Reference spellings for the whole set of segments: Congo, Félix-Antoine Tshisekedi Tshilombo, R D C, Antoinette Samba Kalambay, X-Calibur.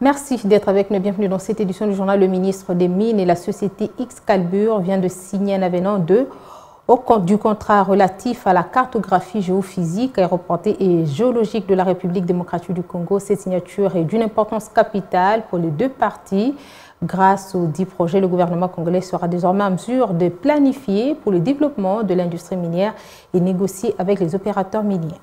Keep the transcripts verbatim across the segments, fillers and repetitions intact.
Merci d'être avec nous. Bienvenue dans cette édition du journal. Le ministre des Mines et la société X-Calibur vient de signer un avenant deux au compte du contrat relatif à la cartographie géophysique, aéroportée et géologique de la République démocratique du Congo. Cette signature est d'une importance capitale pour les deux parties. Grâce aux dix projets, le gouvernement congolais sera désormais en mesure de planifier pour le développement de l'industrie minière et négocier avec les opérateurs miniers.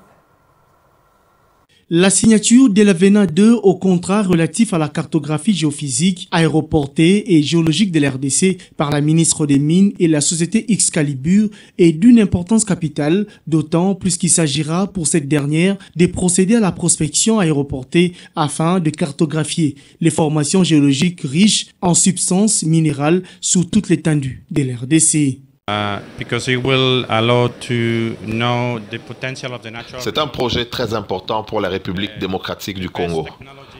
La signature de l'avenant deux au contrat relatif à la cartographie géophysique, aéroportée et géologique de la R D C par la ministre des Mines et la société X-Calibur est d'une importance capitale, d'autant plus qu'il s'agira pour cette dernière de procéder à la prospection aéroportée afin de cartographier les formations géologiques riches en substances minérales sur toute l'étendue de la R D C. C'est un projet très important pour la République démocratique du Congo,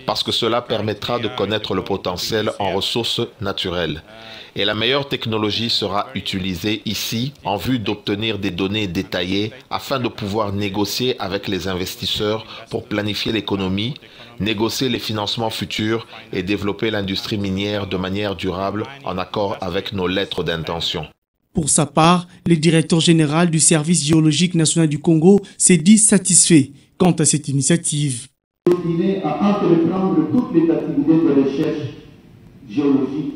parce que cela permettra de connaître le potentiel en ressources naturelles. Et la meilleure technologie sera utilisée ici en vue d'obtenir des données détaillées afin de pouvoir négocier avec les investisseurs pour planifier l'économie, négocier les financements futurs et développer l'industrie minière de manière durable en accord avec nos lettres d'intention. Pour sa part, le directeur général du Service géologique national du Congo s'est dit satisfait quant à cette initiative. Je suis destiné à entreprendre toutes les activités de recherche géologique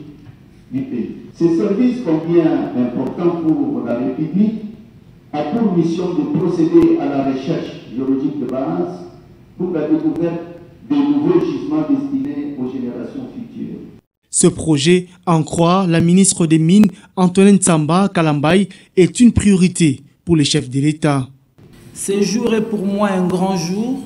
du pays. Ce service, combien important pour la République, a pour mission de procéder à la recherche géologique de base pour la découverte des nouveaux gisements destinés aux générations futures. Ce projet, en croit la ministre des Mines, Antoinette Samba Kalambay, est une priorité pour les chefs de l'État. Ce jour est pour moi un grand jour.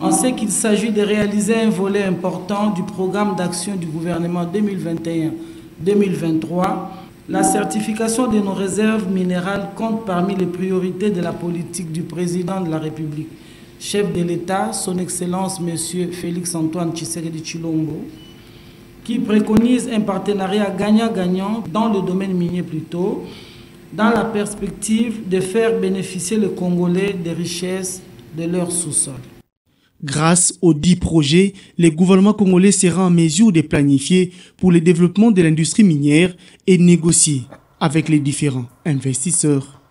On sait qu'il s'agit de réaliser un volet important du programme d'action du gouvernement deux mille vingt et un deux mille vingt-trois. La certification de nos réserves minérales compte parmi les priorités de la politique du président de la République, chef de l'État, son Excellence Monsieur Félix-Antoine Tshisekedi Tshilombo, qui préconise un partenariat gagnant-gagnant dans le domaine minier plutôt, dans la perspective de faire bénéficier les Congolais des richesses de leur sous-sol. Grâce aux dix projets, le gouvernement congolais sera en mesure de planifier pour le développement de l'industrie minière et négocier avec les différents investisseurs.